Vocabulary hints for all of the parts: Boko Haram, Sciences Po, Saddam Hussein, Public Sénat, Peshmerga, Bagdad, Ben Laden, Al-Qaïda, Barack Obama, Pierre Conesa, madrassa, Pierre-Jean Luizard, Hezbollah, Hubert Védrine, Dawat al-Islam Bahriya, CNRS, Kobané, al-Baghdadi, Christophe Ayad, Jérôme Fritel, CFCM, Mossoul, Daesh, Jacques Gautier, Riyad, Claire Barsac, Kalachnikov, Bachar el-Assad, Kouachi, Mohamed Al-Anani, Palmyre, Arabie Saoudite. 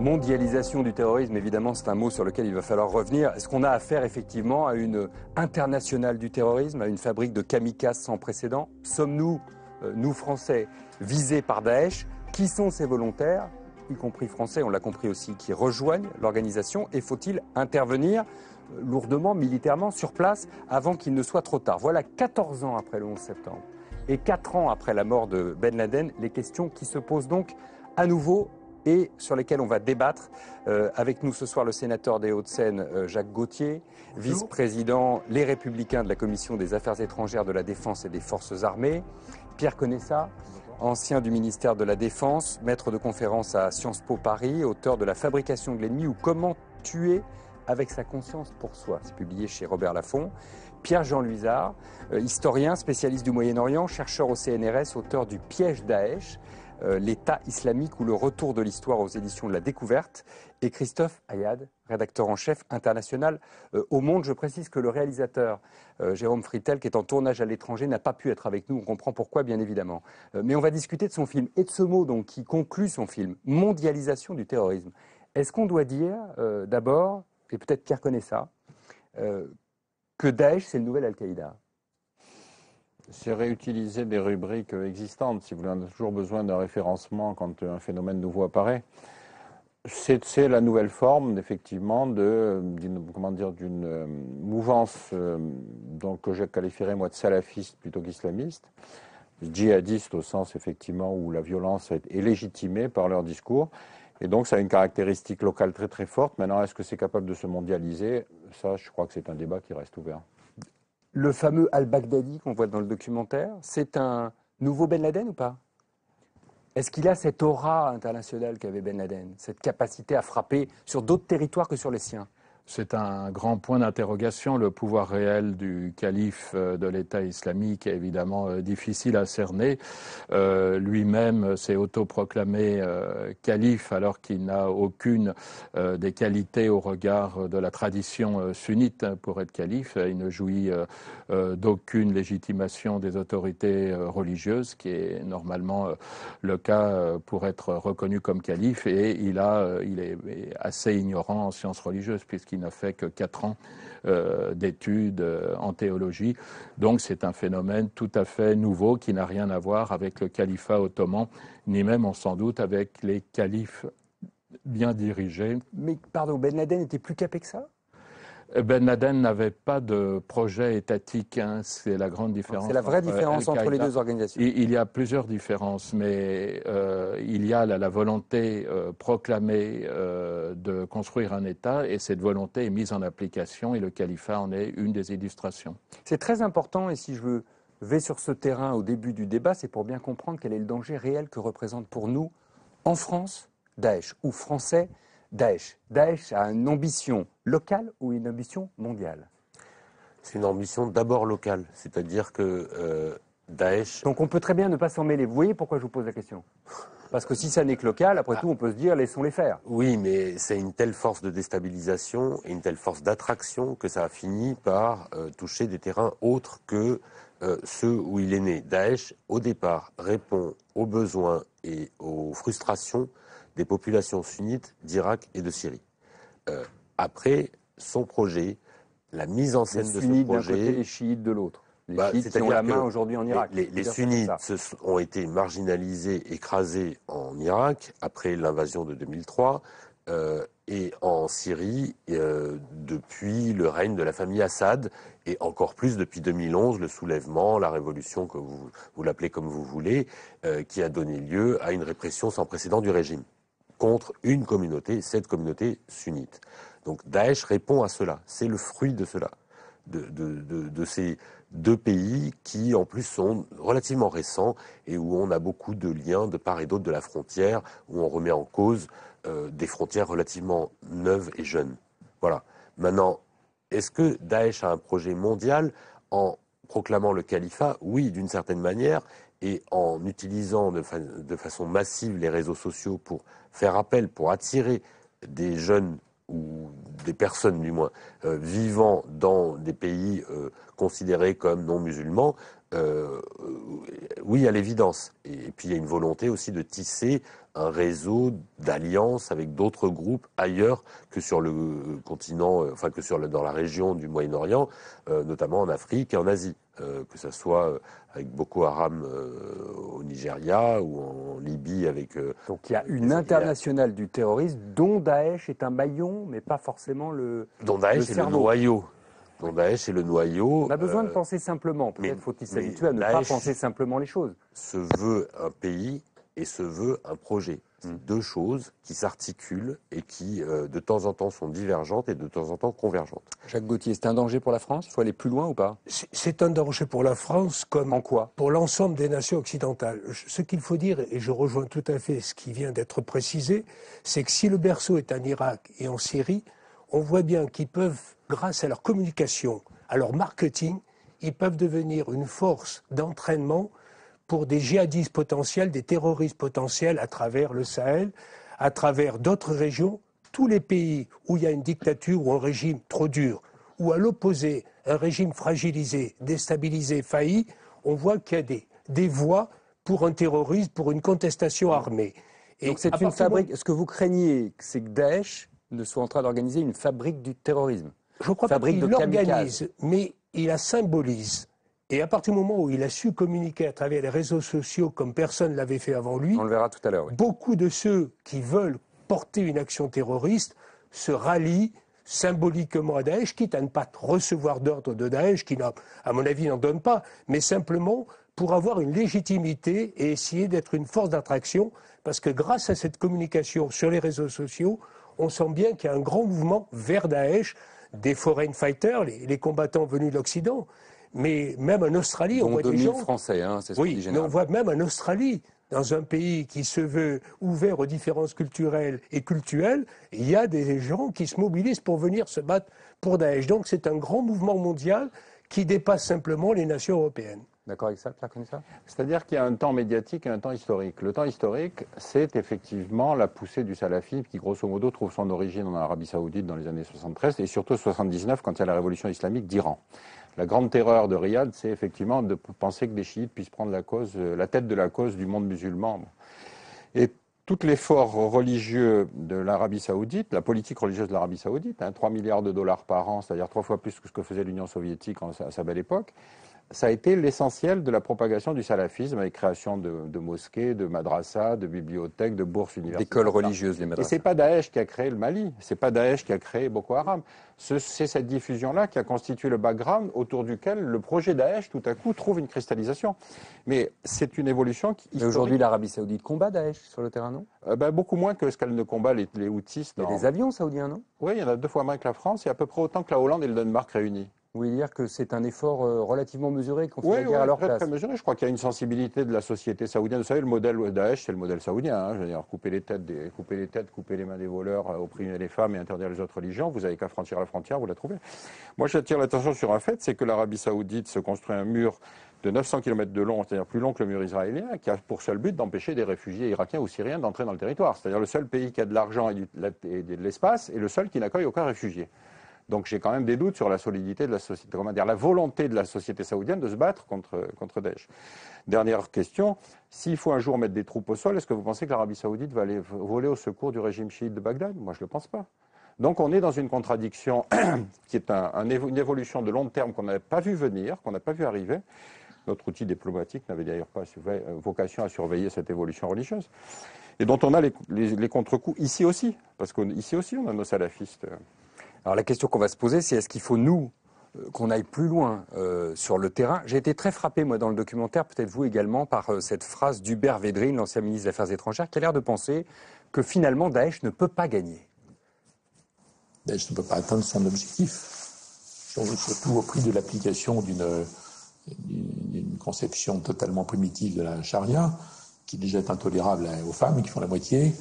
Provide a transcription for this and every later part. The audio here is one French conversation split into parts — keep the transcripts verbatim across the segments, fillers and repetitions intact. Mondialisation du terrorisme, évidemment, c'est un mot sur lequel il va falloir revenir. Est-ce qu'on a affaire effectivement à une internationale du terrorisme, à une fabrique de kamikazes sans précédent? Sommes-nous, euh, nous Français, visés par Daesh? Qui sont ces volontaires, y compris français, on l'a compris aussi, qui rejoignent l'organisation? Et faut-il intervenir lourdement, militairement, sur place, avant qu'il ne soit trop tard? Voilà quatorze ans après le onze septembre et quatre ans après la mort de Ben Laden, les questions qui se posent donc à nouveau et sur lesquelles on va débattre. Euh, avec nous ce soir, le sénateur des Hauts-de-Seine, euh, Jacques Gautier, vice-président Les Républicains de la Commission des Affaires étrangères, de la Défense et des Forces armées. Pierre Conesa, ancien du ministère de la Défense, maître de conférence à Sciences Po Paris, auteur de La fabrication de l'ennemi ou Comment tuer avec sa conscience pour soi. C'est publié chez Robert Laffont. Pierre-Jean Luizard, euh, historien, spécialiste du Moyen-Orient, chercheur au C N R S, auteur du Piège Daesh, euh, l'État islamique ou le retour de l'histoire aux éditions de la Découverte. Et Christophe Ayad, rédacteur en chef international euh, au Monde. Je précise que le réalisateur euh, Jérôme Fritel, qui est en tournage à l'étranger, n'a pas pu être avec nous. On comprend pourquoi, bien évidemment. Euh, mais on va discuter de son film et de ce mot donc, qui conclut son film, mondialisation du terrorisme. Est-ce qu'on doit dire euh, d'abord, et peut-être Pierre Conesa, euh, que Daesh, c'est le nouvel Al-Qaïda? C'est réutiliser des rubriques existantes, si vous voulez. On a toujours besoin d'un référencement quand un phénomène nouveau apparaît. C'est la nouvelle forme, effectivement, d'une comment dire, d'une mouvance euh, donc, que je qualifierais, moi, de salafiste plutôt qu'islamiste, djihadiste au sens, effectivement, où la violence est légitimée par leur discours. Et donc, ça a une caractéristique locale très très forte. Maintenant, est-ce que c'est capable de se mondialiser? Ça, je crois que c'est un débat qui reste ouvert. Le fameux al-Baghdadi qu'on voit dans le documentaire, c'est un nouveau Ben Laden ou pas? Est-ce qu'il a cette aura internationale qu'avait Ben Laden? Cette capacité à frapper sur d'autres territoires que sur les siens? C'est un grand point d'interrogation. Le pouvoir réel du calife de l'État islamique est évidemment difficile à cerner. Euh, lui-même s'est autoproclamé euh, calife alors qu'il n'a aucune euh, des qualités au regard de la tradition euh, sunnite pour être calife. Il ne jouit euh, euh, d'aucune légitimation des autorités euh, religieuses, qui est normalement euh, le cas euh, pour être reconnu comme calife. Et il, a, euh, il est assez ignorant en sciences religieuses puisqu'il n'a fait que quatre ans euh, d'études euh, en théologie. Donc c'est un phénomène tout à fait nouveau qui n'a rien à voir avec le califat ottoman, ni même, on s'en doute, avec les califes bien dirigés. Mais pardon, Ben Laden était plus capé que ça? Ben Laden n'avait pas de projet étatique, hein. C'est la grande différence. C'est la vraie entre différence entre les deux organisations. Il, il y a plusieurs différences, mais euh, il y a la, la volonté euh, proclamée euh, de construire un État, et cette volonté est mise en application, et le califat en est une des illustrations. C'est très important, et si je vais sur ce terrain au début du débat, c'est pour bien comprendre quel est le danger réel que représente pour nous, en France, Daesh, ou Français, Daesh. Daesh a une ambition locale ou une ambition mondiale? C'est une ambition d'abord locale, c'est-à-dire que euh, Daesh... Donc on peut très bien ne pas s'en mêler. Vous voyez pourquoi je vous pose la question? Parce que si ça n'est que local, après ah. tout, on peut se dire, laissons-les faire. Oui, mais c'est une telle force de déstabilisation et une telle force d'attraction que ça a fini par euh, toucher des terrains autres que euh, ceux où il est né. Daesh, au départ, répond aux besoins et aux frustrations des populations sunnites d'Irak et de Syrie. Euh, après, son projet, la mise en scène de ce projet... Les sunnites d'un côté, les chiites de l'autre. Les bah, chiites qui ont la main aujourd'hui en Irak. Les, les sunnites ont été marginalisés, écrasés en Irak, après l'invasion de deux mille trois, euh, et en Syrie, euh, depuis le règne de la famille Assad, et encore plus depuis deux mille onze, le soulèvement, la révolution, que vous, vous l'appelez comme vous voulez, euh, qui a donné lieu à une répression sans précédent du régime contre une communauté, cette communauté sunnite. Donc Daesh répond à cela, c'est le fruit de cela, de, de, de, de ces deux pays qui en plus sont relativement récents et où on a beaucoup de liens de part et d'autre de la frontière, où on remet en cause euh, des frontières relativement neuves et jeunes. Voilà. Maintenant, est-ce que Daesh a un projet mondial en proclamant le califat? Oui, d'une certaine manière, et en utilisant de, fa de façon massive les réseaux sociaux pour faire appel, pour attirer des jeunes ou des personnes du moins euh, vivant dans des pays euh, considérés comme non musulmans, euh, oui à l'évidence. Et, et puis il y a une volonté aussi de tisser un réseau d'alliances avec d'autres groupes ailleurs que sur le continent, enfin que sur le, dans la région du Moyen-Orient, euh, notamment en Afrique et en Asie, euh, que ce soit avec Boko Haram euh, au Nigeria ou en Libye avec... Euh, Donc il y a une internationale du terrorisme dont Daesh est un maillon, mais pas forcément le Dont Daesh est le noyau. Dont Daesh est le noyau. On a besoin euh, de penser simplement, peut-être faut-il s'habituer à ne Daesh pas penser simplement les choses. Se veut un pays... et se veut un projet. C'est mmh. deux choses qui s'articulent et qui, euh, de temps en temps, sont divergentes et de temps en temps convergentes. Jacques Gautier, c'est un danger pour la France? Il faut aller plus loin ou pas? C'est un danger pour la France comme en quoi pour l'ensemble des nations occidentales. Ce qu'il faut dire, et je rejoins tout à fait ce qui vient d'être précisé, c'est que si le berceau est en Irak et en Syrie, on voit bien qu'ils peuvent, grâce à leur communication, à leur marketing, ils peuvent devenir une force d'entraînement pour des djihadistes potentiels, des terroristes potentiels à travers le Sahel, à travers d'autres régions. Tous les pays où il y a une dictature ou un régime trop dur, ou à l'opposé, un régime fragilisé, déstabilisé, failli, on voit qu'il y a des, des voies pour un terrorisme, pour une contestation armée. Et donc c'est une fabrique... Ce que vous craignez, c'est que Daesh ne soit en train d'organiser une fabrique du terrorisme. Je crois pas qu'il l'organise, mais il la symbolise. Et à partir du moment où il a su communiquer à travers les réseaux sociaux comme personne ne l'avait fait avant lui, on le verra tout à l'heure, oui. Beaucoup de ceux qui veulent porter une action terroriste se rallient symboliquement à Daesh, quitte à ne pas recevoir d'ordre de Daesh, qui, à mon avis, n'en donne pas, mais simplement pour avoir une légitimité et essayer d'être une force d'attraction, parce que grâce à cette communication sur les réseaux sociaux, on sent bien qu'il y a un grand mouvement vers Daesh, des foreign fighters, les, les combattants venus de l'Occident. Mais même en Australie, on voit des gens... Français, hein, c'est ce oui, mais on voit même en Australie, dans un pays qui se veut ouvert aux différences culturelles et cultuelles, il y a des gens qui se mobilisent pour venir se battre pour Daesh. Donc c'est un grand mouvement mondial qui dépasse simplement les nations européennes. D'accord avec ça, Pierre Conesa ? C'est-à-dire qu'il y a un temps médiatique et un temps historique. Le temps historique, c'est effectivement la poussée du salafisme qui, grosso modo, trouve son origine en Arabie Saoudite dans les années soixante-treize et surtout soixante-dix-neuf quand il y a la révolution islamique d'Iran. La grande terreur de Riyad, c'est effectivement de penser que des chiites puissent prendre la, cause, la tête de la cause du monde musulman. Et tout l'effort religieux de l'Arabie Saoudite, la politique religieuse de l'Arabie Saoudite, hein, trois milliards de dollars par an, c'est-à-dire trois fois plus que ce que faisait l'Union soviétique à sa belle époque, ça a été l'essentiel de la propagation du salafisme, avec création de, de mosquées, de madrassas, de bibliothèques, de bourses universitaires. D'écoles religieuses, les madrassas. Et ce n'est pas Daesh qui a créé le Mali, ce n'est pas Daesh qui a créé Boko Haram. C'est ce, cette diffusion-là qui a constitué le background autour duquel le projet Daesh, tout à coup, trouve une cristallisation. Mais c'est une évolution qui... Mais aujourd'hui, l'Arabie Saoudite combat Daesh sur le terrain, non ? euh, ben, beaucoup moins que ce qu'elle ne combat les, les houthis. Il y a des avions saoudiens, non ? Oui, il y en a deux fois moins que la France et à peu près autant que la Hollande et le Danemark réunis. Vous voulez dire que c'est un effort relativement mesuré qu'on fait oui, la guerre oui, à leur très, place. Très mesuré. Je crois qu'il y a une sensibilité de la société saoudienne. Vous savez, le modèle Daesh, c'est le modèle saoudien. Hein. Je veux dire, couper les têtes, des, couper les têtes, couper les mains des voleurs, opprimer les femmes et interdire les autres religions. Vous n'avez qu'à franchir la frontière, vous la trouvez. Moi, j'attire l'attention sur un fait, c'est que l'Arabie Saoudite se construit un mur de neuf cents kilomètres de long, c'est-à-dire plus long que le mur israélien, qui a pour seul but d'empêcher des réfugiés irakiens ou syriens d'entrer dans le territoire. C'est-à-dire le seul pays qui a de l'argent et, du, et de l'espace et le seul qui n'accueille aucun réfugié. Donc j'ai quand même des doutes sur la solidité de la société, comment dire, la volonté de la société saoudienne de se battre contre, contre Daesh. Dernière question, s'il faut un jour mettre des troupes au sol, est-ce que vous pensez que l'Arabie Saoudite va aller voler au secours du régime chiite de Bagdad? Moi, je ne le pense pas. Donc on est dans une contradiction qui est un, un, une évolution de long terme qu'on n'avait pas vu venir, qu'on n'a pas vu arriver. Notre outil diplomatique n'avait d'ailleurs pas vocation à surveiller cette évolution religieuse. Et dont on a les, les, les contre-coups ici aussi, parce qu'ici aussi on a nos salafistes. Alors la question qu'on va se poser, c'est est-ce qu'il faut, nous, qu'on aille plus loin euh, sur le terrain? J'ai été très frappé, moi, dans le documentaire, peut-être vous également, par euh, cette phrase d'Hubert Védrine, l'ancien ministre des Affaires étrangères, qui a l'air de penser que finalement Daesh ne peut pas gagner. Daesh ne peut pas atteindre son objectif, donc, surtout au prix de l'application d'une d'une conception totalement primitive de la charia, qui déjà est intolérable aux femmes, qui font la moitié.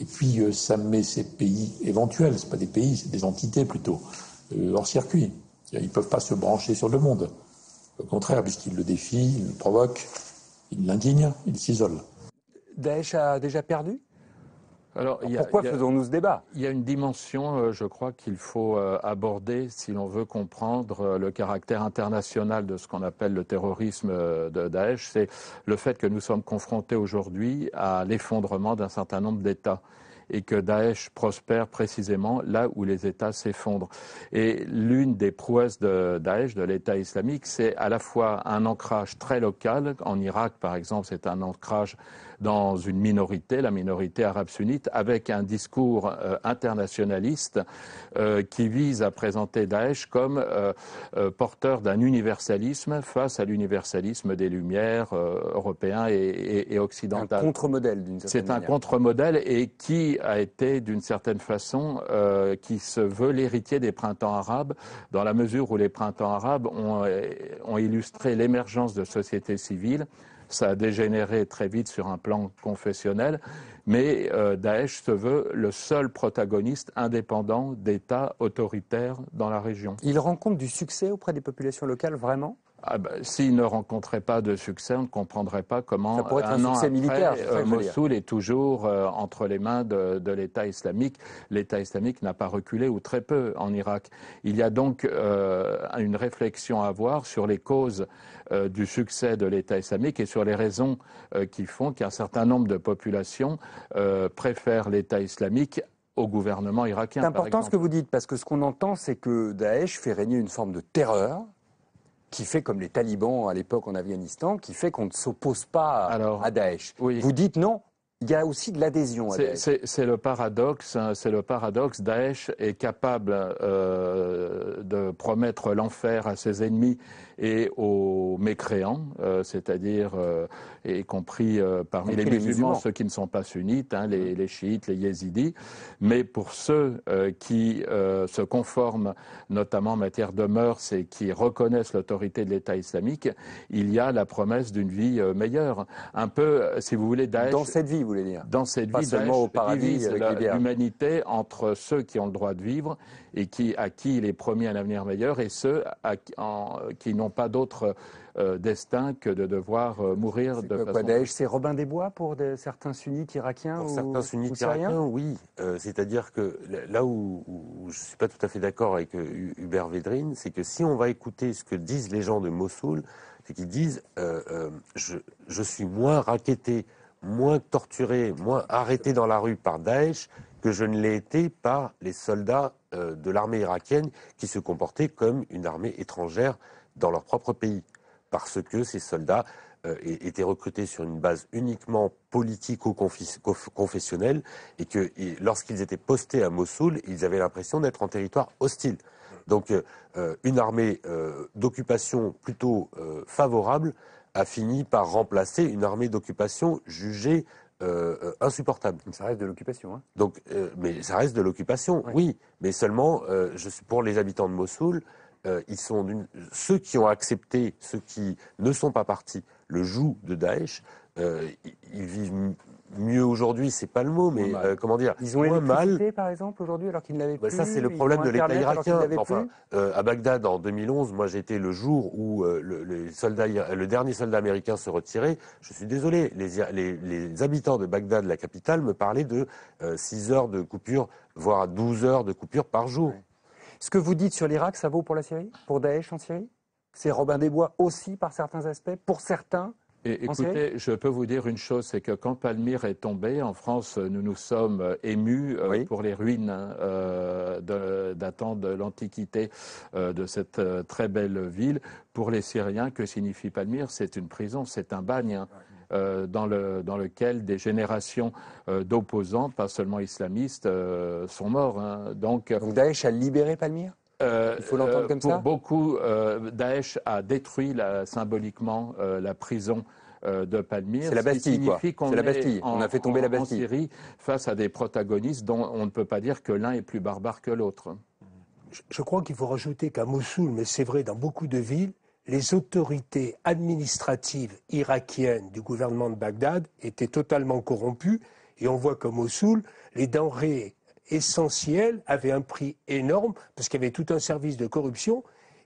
Et puis euh, ça met ces pays éventuels, ce ne sont pas des pays, c'est des entités plutôt, euh, hors circuit. Ils ne peuvent pas se brancher sur le monde. Au contraire, puisqu'ils le défient, ils le provoquent, ils l'indignent, ils s'isolent. Daesh a déjà perdu ? Alors, Alors, y a, pourquoi y a, faisons-nous ce débat? Il y a une dimension, euh, je crois, qu'il faut euh, aborder si l'on veut comprendre euh, le caractère international de ce qu'on appelle le terrorisme euh, de Daesh. C'est le fait que nous sommes confrontés aujourd'hui à l'effondrement d'un certain nombre d'États. Et que Daesh prospère précisément là où les États s'effondrent. Et l'une des prouesses de Daesh, de l'État islamique, c'est à la fois un ancrage très local. En Irak, par exemple, c'est un ancrage dans une minorité, la minorité arabe sunnite, avec un discours euh, internationaliste euh, qui vise à présenter Daesh comme euh, euh, porteur d'un universalisme face à l'universalisme des Lumières euh, européens et, et, et occidentaux. Un contre-modèle, d'une certaine manière. C'est un contre-modèle et qui a été, d'une certaine façon, euh, qui se veut l'héritier des printemps arabes, dans la mesure où les printemps arabes ont, ont illustré l'émergence de sociétés civiles. Ça a dégénéré très vite sur un plan confessionnel, mais euh, Daesh se veut le seul protagoniste indépendant d'États autoritaires dans la région. Il rencontre du succès auprès des populations locales, vraiment ? Ah bah, s'il ne rencontrait pas de succès, on ne comprendrait pas comment ça pourrait être un, un succès militaire. Euh, Mossoul est toujours euh, entre les mains de, de l'État islamique. L'État islamique n'a pas reculé, ou très peu, en Irak. Il y a donc euh, une réflexion à avoir sur les causes euh, du succès de l'État islamique et sur les raisons euh, qui font qu'un certain nombre de populations euh, préfèrent l'État islamique au gouvernement irakien. C'est important ce que vous dites, parce que ce qu'on entend, c'est que Daesh fait régner une forme de terreur, qui fait comme les talibans à l'époque en Afghanistan, qui fait qu'on ne s'oppose pas Alors, à Daesh. Oui. Vous dites non, il y a aussi de l'adhésion à Daesh. C'est le paradoxe, c'est le paradoxe. Daesh est capable euh, de promettre l'enfer à ses ennemis et aux mécréants, euh, c'est-à-dire, euh, y compris euh, parmi les, les musulmans, musulmans, ceux qui ne sont pas sunnites, hein, les, les chiites, les yézidis, mais pour ceux euh, qui euh, se conforment, notamment en matière de mœurs, et qui reconnaissent l'autorité de l'État islamique, il y a la promesse d'une vie euh, meilleure. Un peu, si vous voulez, Daesh... Dans cette vie, vous voulez dire? Dans cette pas vie, Daesh au paradis, divise l'humanité entre ceux qui ont le droit de vivre et qui, à qui il est promis un avenir meilleur, et ceux à, en, qui n'ont pas d'autre euh, destin que de devoir euh, mourir de façon... Daesh, c'est Robin des Bois pour de, certains sunnites irakiens pour ou certains sunnites irakiens, oui. Euh, C'est-à-dire que là où, où je ne suis pas tout à fait d'accord avec euh, Hubert Védrine, c'est que si on va écouter ce que disent les gens de Mossoul, c'est qu'ils disent euh, euh, je, je suis moins racketté, moins torturé, moins arrêté dans la rue par Daesh que je ne l'ai été par les soldats euh, de l'armée irakienne qui se comportaient comme une armée étrangère dans leur propre pays, parce que ces soldats euh, étaient recrutés sur une base uniquement politico-confessionnelle et que lorsqu'ils étaient postés à Mossoul, ils avaient l'impression d'être en territoire hostile. Donc euh, une armée euh, d'occupation plutôt euh, favorable a fini par remplacer une armée d'occupation jugée Euh, insupportable. Ça reste de l'occupation. Hein. Donc, euh, mais ça reste de l'occupation, oui. oui. Mais seulement, euh, je, pour les habitants de Mossoul, euh, ils sont ceux qui ont accepté, ceux qui ne sont pas partis, le joug de Daesh, euh, ils, ils vivent mieux aujourd'hui, c'est pas le mot, mais euh, comment dire, ils ont moins mal. Par exemple, aujourd'hui, alors qu'ils ne l'avaient ben plus. Ça, c'est le problème de l'État irakien. Enfin, euh, à Bagdad, en deux mille onze, moi, j'étais le jour où euh, le, le, soldat, le dernier soldat américain se retirait. Je suis désolé, les, les, les habitants de Bagdad, la capitale, me parlaient de euh, six heures de coupure, voire douze heures de coupure par jour. Ouais. Ce que vous dites sur l'Irak, ça vaut pour la Syrie? Pour Daesh en Syrie? C'est Robin des Bois aussi, par certains aspects, pour certains? Et écoutez, je peux vous dire une chose, c'est que quand Palmyre est tombée, en France, nous nous sommes émus euh, oui. pour les ruines euh, datant de l'Antiquité euh, de cette euh, très belle ville. Pour les Syriens, que signifie Palmyre? C'est une prison, c'est un bagne. Hein. Euh, dans, le, dans lequel des générations euh, d'opposants, pas seulement islamistes, euh, sont morts. Hein. Donc, Donc Daesh a libéré Palmyre? Euh, Il faut l'entendre comme pour ça. Pour beaucoup, euh, Daesh a détruit la, symboliquement euh, la prison euh, de Palmyre. C'est la Bastille, quoi. C'est la Bastille. On a fait tomber la Bastille. En Syrie, face à des protagonistes dont on ne peut pas dire que l'un est plus barbare que l'autre. Je, je crois qu'il faut rajouter qu'à Mossoul, mais c'est vrai dans beaucoup de villes, les autorités administratives irakiennes du gouvernement de Bagdad étaient totalement corrompues. Et on voit qu'à Mossoul, les denrées essentiel avait un prix énorme parce qu'il y avait tout un service de corruption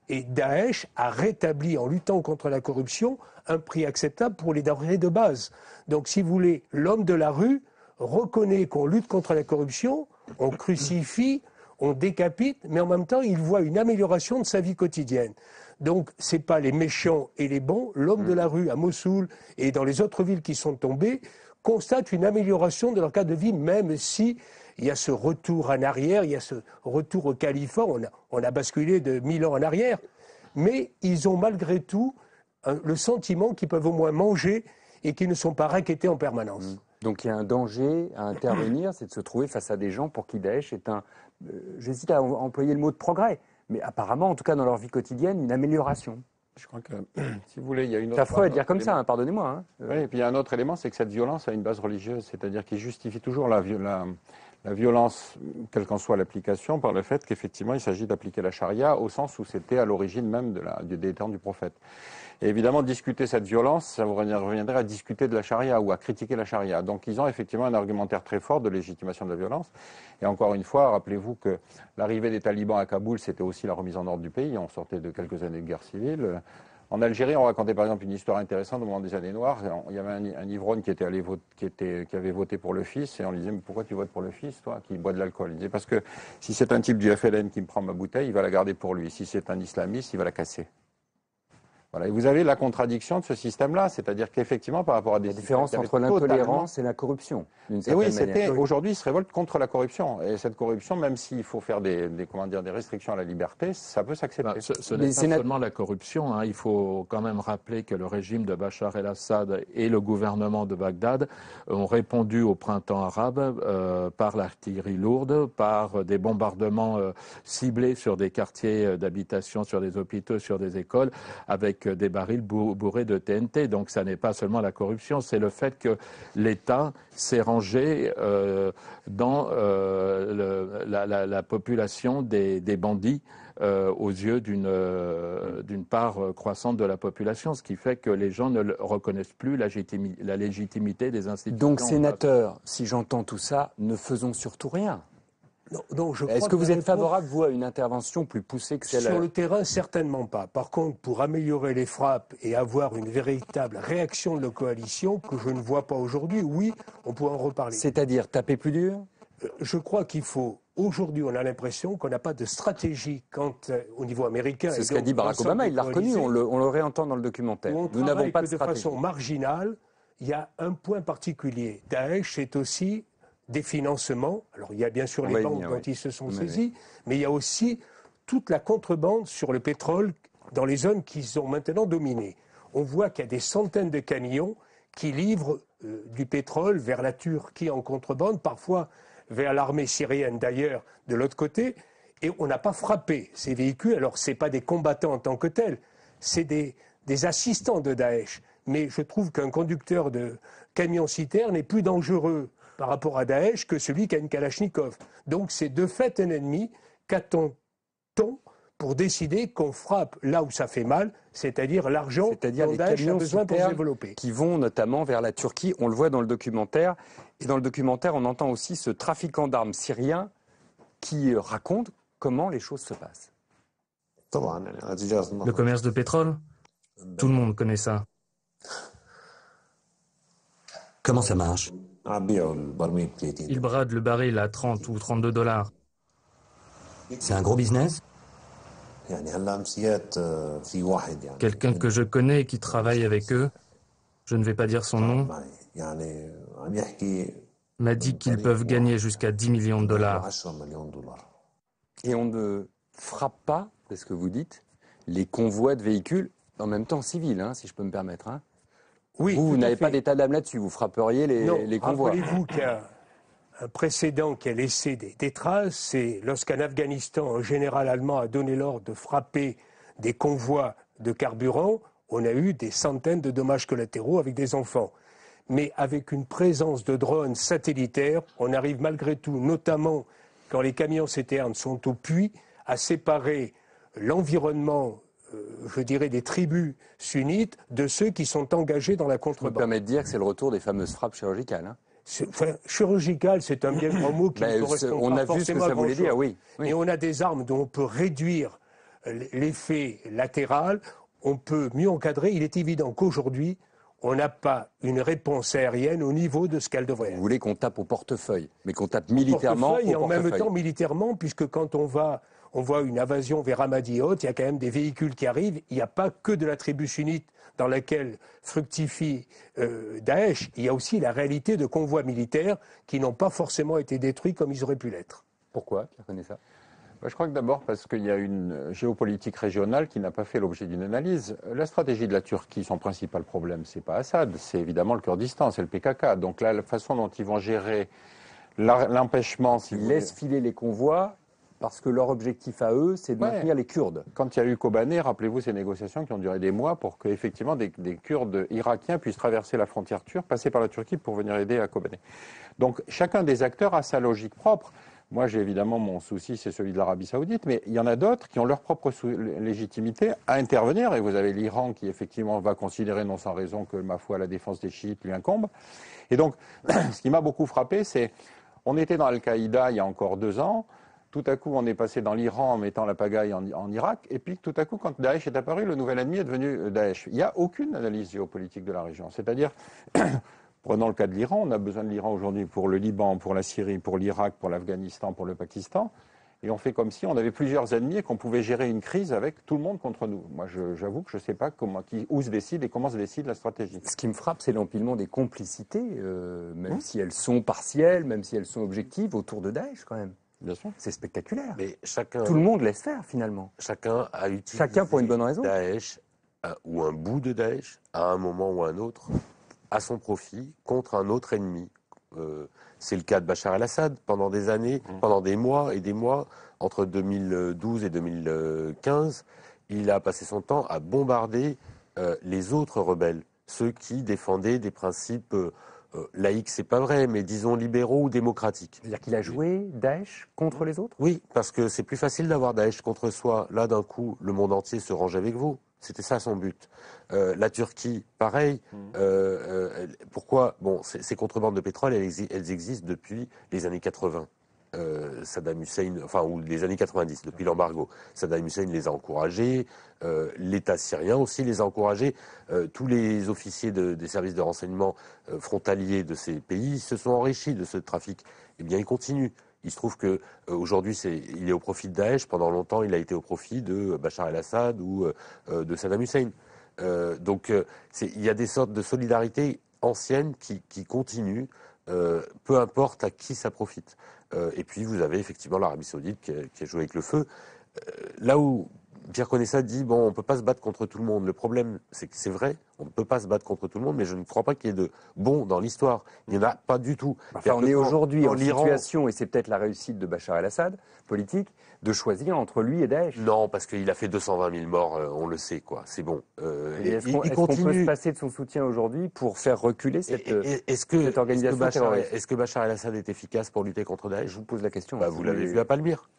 et Daesh a rétabli en luttant contre la corruption un prix acceptable pour les denrées de base. Donc si vous voulez, l'homme de la rue reconnaît qu'on lutte contre la corruption, on crucifie, on décapite, mais en même temps, il voit une amélioration de sa vie quotidienne. Donc, ce n'est pas les méchants et les bons. L'homme de la rue à Mossoul et dans les autres villes qui sont tombées constate une amélioration de leur cadre de vie, même si il y a ce retour en arrière, il y a ce retour au califat. On a, on a basculé de mille ans en arrière. Mais ils ont malgré tout un, le sentiment qu'ils peuvent au moins manger et qu'ils ne sont pas rackettés en permanence. Donc il y a un danger à intervenir, c'est de se trouver face à des gens pour qui Daesh est un... Euh, J'hésite à employer le mot de progrès, mais apparemment, en tout cas dans leur vie quotidienne, une amélioration. Je crois que, si vous voulez, il y a une autre... C'est affreux à dire comme élément. ça, hein, pardonnez-moi. Hein. Oui, et puis il y a un autre élément, c'est que cette violence a une base religieuse, c'est-à-dire qu'il justifie toujours la, la, la violence, quelle qu'en soit l'application, par le fait qu'effectivement, il s'agit d'appliquer la charia au sens où c'était à l'origine même de la, du détente du prophète. Et évidemment, discuter cette violence, ça vous reviendrait à discuter de la charia ou à critiquer la charia. Donc, ils ont effectivement un argumentaire très fort de légitimation de la violence. Et encore une fois, rappelez-vous que l'arrivée des talibans à Kaboul, c'était aussi la remise en ordre du pays. On sortait de quelques années de guerre civile. En Algérie, on racontait par exemple une histoire intéressante au moment des années noires. Il y avait un, un ivrogne qui, était allé vote, qui, était, qui avait voté pour le fils et on lui disait « Mais pourquoi tu votes pour le fils, toi, qui boit de l'alcool ?» Il disait « Parce que si c'est un type du F L N qui me prend ma bouteille, il va la garder pour lui. Si c'est un islamiste, il va la casser. » Voilà. Et vous avez la contradiction de ce système-là, c'est-à-dire qu'effectivement, par rapport à des... La différence entre l'intolérance totalement... et la corruption, d'une certaine manière. Et oui, c'était... Aujourd'hui, ils se révoltent contre la corruption. Et cette corruption, même s'il faut faire des, des, comment dire, des restrictions à la liberté, ça peut s'accepter. Bah, ce ce n'est pas seulement la corruption, hein. Il faut quand même rappeler que le régime de Bachar el-Assad et le gouvernement de Bagdad ont répondu au printemps arabe euh, par l'artillerie lourde, par des bombardements euh, ciblés sur des quartiers d'habitation, sur des hôpitaux, sur des écoles, avec des barils bourrés de T N T. Donc ça n'est pas seulement la corruption, c'est le fait que l'État s'est rangé euh, dans euh, le, la, la, la population des, des bandits euh, aux yeux d'une euh, d'une part croissante de la population, ce qui fait que les gens ne reconnaissent plus la, la légitimité des institutions. Donc sénateur, si j'entends tout ça, ne faisons surtout rien. Est-ce que, que vous êtes favorable, vous, à une intervention plus poussée que celle-là ? Sur le terrain, certainement pas. Par contre, pour améliorer les frappes et avoir une véritable réaction de la coalition, que je ne vois pas aujourd'hui, oui, on pourrait en reparler. C'est-à-dire taper plus dur ? Je crois qu'il faut... Aujourd'hui, on a l'impression qu'on n'a pas de stratégie quant euh, au niveau américain. C'est ce qu'a dit Barack Obama, il l'a reconnu, on le, on le réentend dans le documentaire. Nous n'avons pas de stratégie. De façon marginale, il y a un point particulier. Daesh est aussi... des financements, alors il y a bien sûr on les banques venir, dont oui. ils se sont mais saisis, oui. mais il y a aussi toute la contrebande sur le pétrole dans les zones qu'ils ont maintenant dominées. On voit qu'il y a des centaines de camions qui livrent euh, du pétrole vers la Turquie en contrebande, parfois vers l'armée syrienne d'ailleurs de l'autre côté, et on n'a pas frappé ces véhicules. Alors ce n'est pas des combattants en tant que tels, c'est des, des assistants de Daesh. Mais je trouve qu'un conducteur de camion-citerne est plus dangereux par rapport à Daesh que celui qui a une Kalachnikov. Donc c'est de fait un ennemi. Qu'attend-on pour décider qu'on frappe là où ça fait mal, c'est-à-dire l'argent dont Daesh a besoin pour se développer ? Qui vont notamment vers la Turquie, on le voit dans le documentaire. Et dans le documentaire, on entend aussi ce trafiquant d'armes syrien qui raconte comment les choses se passent. Le commerce de pétrole, tout le monde connaît ça. Comment ça marche ? Ils bradent le baril à trente ou trente-deux dollars. C'est un gros business. Quelqu'un que je connais qui travaille avec eux, je ne vais pas dire son nom, m'a dit qu'ils peuvent gagner jusqu'à dix millions de dollars. Et on ne frappe pas, c'est ce que vous dites, les convois de véhicules, en même temps civils, hein, si je peux me permettre, hein. Oui, vous, vous n'avez pas d'état d'âme là-dessus, vous frapperiez les, non, les convois. Rappelez-vous qu'il y a un précédent qui a laissé des, des traces, c'est lorsqu'en Afghanistan, un général allemand a donné l'ordre de frapper des convois de carburant, on a eu des centaines de dommages collatéraux avec des enfants. Mais avec une présence de drones satellitaires, on arrive malgré tout, notamment quand les camions citernes sont au puits, à séparer l'environnement, je dirais, des tribus sunnites de ceux qui sont engagés dans la contrebande. Ça permet de dire que c'est le retour des fameuses frappes chirurgicales. Hein. Enfin, chirurgical, c'est un bien grand mot qui bah, ne correspond on pas a vu ce que ça voulait dire, oui, oui. Et on a des armes dont on peut réduire l'effet latéral, on peut mieux encadrer. Il est évident qu'aujourd'hui, on n'a pas une réponse aérienne au niveau de ce qu'elle devrait être. Vous voulez qu'on tape au portefeuille, mais qu'on tape militairement au portefeuille, et en même temps militairement, puisque quand on va... On voit une invasion vers Ramadi et autres, il y a quand même des véhicules qui arrivent. Il n'y a pas que de la tribu sunnite dans laquelle fructifie euh, Daesh. Il y a aussi la réalité de convois militaires qui n'ont pas forcément été détruits comme ils auraient pu l'être. Pourquoi, Pierre Conesa ? Je crois que d'abord parce qu'il y a une géopolitique régionale qui n'a pas fait l'objet d'une analyse. La stratégie de la Turquie, son principal problème, ce n'est pas Assad, c'est évidemment le Kurdistan, c'est le P K K. Donc là, la façon dont ils vont gérer l'empêchement... Ils laissent filer les convois... Parce que leur objectif à eux, c'est de ouais. maintenir les Kurdes. Quand il y a eu Kobané, rappelez-vous ces négociations qui ont duré des mois pour qu'effectivement des, des Kurdes irakiens puissent traverser la frontière turque, passer par la Turquie pour venir aider à Kobané. Donc chacun des acteurs a sa logique propre. Moi, j'ai évidemment mon souci, c'est celui de l'Arabie Saoudite, mais il y en a d'autres qui ont leur propre légitimité à intervenir. Et vous avez l'Iran qui, effectivement, va considérer, non sans raison, que, ma foi, la défense des chiites lui incombe. Et donc, ce qui m'a beaucoup frappé, c'est on était dans Al-Qaïda il y a encore deux ans. Tout à coup, on est passé dans l'Iran en mettant la pagaille en, en Irak. Et puis, tout à coup, quand Daesh est apparu, le nouvel ennemi est devenu Daesh. Il n'y a aucune analyse géopolitique de la région. C'est-à-dire, prenons le cas de l'Iran. On a besoin de l'Iran aujourd'hui pour le Liban, pour la Syrie, pour l'Irak, pour l'Afghanistan, pour le Pakistan. Et on fait comme si on avait plusieurs ennemis et qu'on pouvait gérer une crise avec tout le monde contre nous. Moi, j'avoue que je ne sais pas comment, qui, où se décide et comment se décide la stratégie. Ce qui me frappe, c'est l'empilement des complicités, euh, même mmh. si elles sont partielles, même si elles sont objectives, autour de Daesh quand même. C'est spectaculaire. Mais chacun, tout le monde laisse faire, finalement. Chacun a utilisé chacun pour une bonne raison. Daesh à, ou un bout de Daesh à un moment ou à un autre à son profit contre un autre ennemi. Euh, c'est le cas de Bachar el-Assad. Pendant des années, mmh. pendant des mois et des mois, entre deux mille douze et deux mille quinze, il a passé son temps à bombarder euh, les autres rebelles, ceux qui défendaient des principes... Euh, laïque, c'est pas vrai, mais disons libéraux ou démocratiques. C'est-à-dire qu'il a joué Daesh contre les autres ? Oui, parce que c'est plus facile d'avoir Daesh contre soi. Là, d'un coup, le monde entier se range avec vous. C'était ça son but. Euh, la Turquie, pareil. Euh, euh, pourquoi ? Bon, ces, ces contrebandes de pétrole, elles, elles existent depuis les années quatre-vingts. Euh, Saddam Hussein, enfin, ou les années quatre-vingt-dix, depuis l'embargo. Saddam Hussein les a encouragés, euh, l'État syrien aussi les a encouragés. Euh, tous les officiers de, des services de renseignement euh, frontaliers de ces pays se sont enrichis de ce trafic. Eh bien, il continue. Il se trouve qu'aujourd'hui, euh, il est au profit de Daesh. Pendant longtemps, il a été au profit de Bachar el-Assad ou euh, de Saddam Hussein. Euh, donc, euh, il y a des sortes de solidarités anciennes qui, qui continuent, euh, peu importe à qui ça profite. Euh, et puis vous avez effectivement l'Arabie Saoudite qui a, qui a joué avec le feu. Euh, là où Pierre Conesa dit, bon, on ne peut pas se battre contre tout le monde. Le problème, c'est que c'est vrai, on ne peut pas se battre contre tout le monde, mais je ne crois pas qu'il y ait de bon dans l'histoire. Il n'y en a pas du tout. Enfin, on est aujourd'hui en situation, et c'est peut-être la réussite de Bachar el-Assad, politique, de choisir entre lui et Daesh. Non, parce qu'il a fait deux cent vingt mille morts, euh, on le sait, quoi. C'est bon. Euh, est-ce qu'on est-ce qu'on peut se passer de son soutien aujourd'hui pour faire reculer cette, et, et, est-ce que, cette organisation est-ce que Bachar, terroriste Est-ce que Bachar el-Assad est efficace pour lutter contre Daesh ? Je vous pose la question. Bah, vous l'avez vu à Palmyre.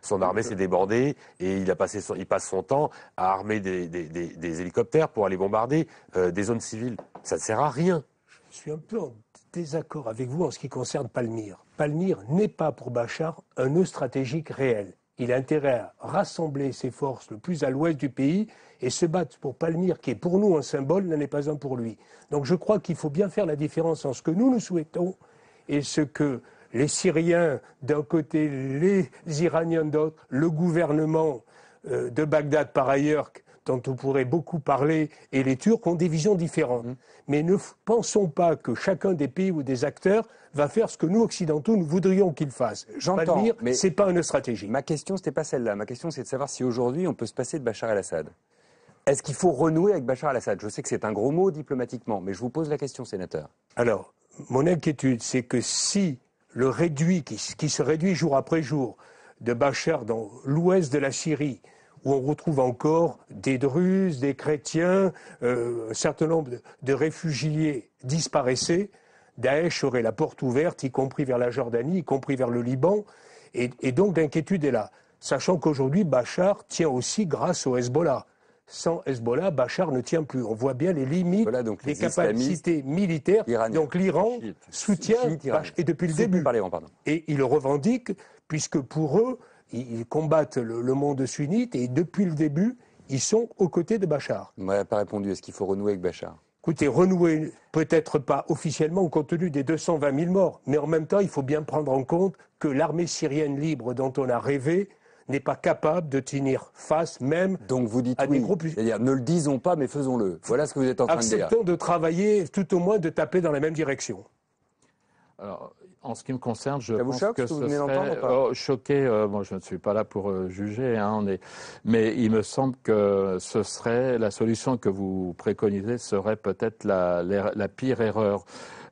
Son armée s'est débandée et il, a passé son, il passe son temps à armer des, des, des, des hélicoptères pour aller bombarder euh, des zones civiles. Ça ne sert à rien. Je suis un peu en désaccord avec vous en ce qui concerne Palmyre. Palmyre n'est pas pour Bachar un nœud stratégique réel. Il a intérêt à rassembler ses forces le plus à l'ouest du pays et se battre pour Palmyre, qui est pour nous un symbole, n'en est pas un pour lui. Donc je crois qu'il faut bien faire la différence entre ce que nous nous souhaitons et ce que... les Syriens d'un côté, les Iraniens d'autre, le gouvernement euh, de Bagdad par ailleurs, dont on pourrait beaucoup parler, et les Turcs ont des visions différentes. Mmh. Mais ne pensons pas que chacun des pays ou des acteurs va faire ce que nous, occidentaux, nous voudrions qu'ils fassent. J'entends, mais c'est pas une stratégie. Ma question, c'était pas celle-là. Ma question, c'est de savoir si aujourd'hui, on peut se passer de Bachar el-Assad. Est-ce qu'il faut renouer avec Bachar el-Assad? Je sais que c'est un gros mot diplomatiquement, mais je vous pose la question, sénateur. Alors, mon inquiétude, c'est que si... le réduit, qui, qui se réduit jour après jour, de Bachar dans l'ouest de la Syrie, où on retrouve encore des Druzes, des chrétiens, euh, un certain nombre de, de réfugiés disparaissaient, Daesh aurait la porte ouverte, y compris vers la Jordanie, y compris vers le Liban, et, et donc l'inquiétude est là. Sachant qu'aujourd'hui, Bachar tient aussi grâce au Hezbollah. Sans Hezbollah, Bachar ne tient plus. On voit bien les limites voilà, donc les des capacités militaires. Iraniens. Donc l'Iran soutient Bachar et depuis le début. Et ils le revendiquent, puisque pour eux, ils combattent le, le monde sunnite et depuis le début, ils sont aux côtés de Bachar. On n'a pas répondu. Est-ce qu'il faut renouer avec Bachar ? Écoutez, renouer peut-être pas officiellement compte tenu des deux cent vingt mille morts, mais en même temps, il faut bien prendre en compte que l'armée syrienne libre dont on a rêvé n'est pas capable de tenir face même donc vous dites à oui. des groupes... C'est-à-dire, ne le disons pas, mais faisons-le. Voilà ce que vous êtes en train de dire. Acceptons de travailler, tout au moins de taper dans la même direction. Alors, en ce qui me concerne, je pense choque, que ce vous serait oh, choqué. Euh, bon, je ne suis pas là pour euh, juger, hein, on est... mais il me semble que ce serait la solution que vous préconisez serait peut-être la, la, la pire erreur.